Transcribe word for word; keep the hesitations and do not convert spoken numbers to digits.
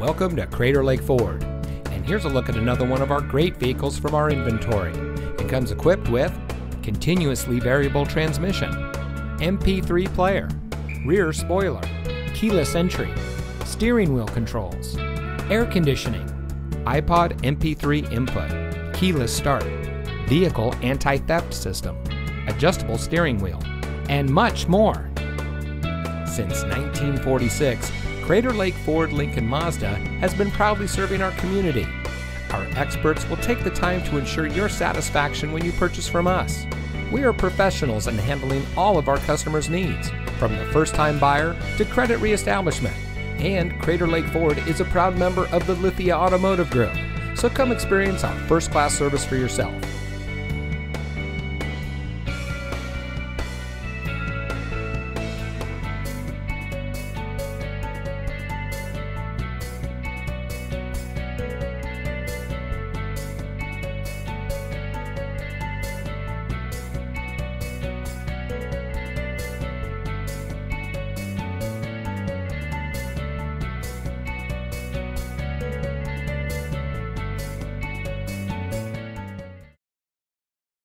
Welcome to Crater Lake Ford, and here's a look at another one of our great vehicles from our inventory. It comes equipped with continuously variable transmission, M P three player, rear spoiler, keyless entry, steering wheel controls, air conditioning, iPod M P three input, keyless start, vehicle anti-theft system, adjustable steering wheel, and much more. Since nineteen forty-six, Crater Lake Ford Lincoln Mazda has been proudly serving our community. Our experts will take the time to ensure your satisfaction when you purchase from us. We are professionals in handling all of our customers' needs, from the first-time buyer to credit reestablishment. And Crater Lake Ford is a proud member of the Lithia Automotive Group, so come experience our first-class service for yourself.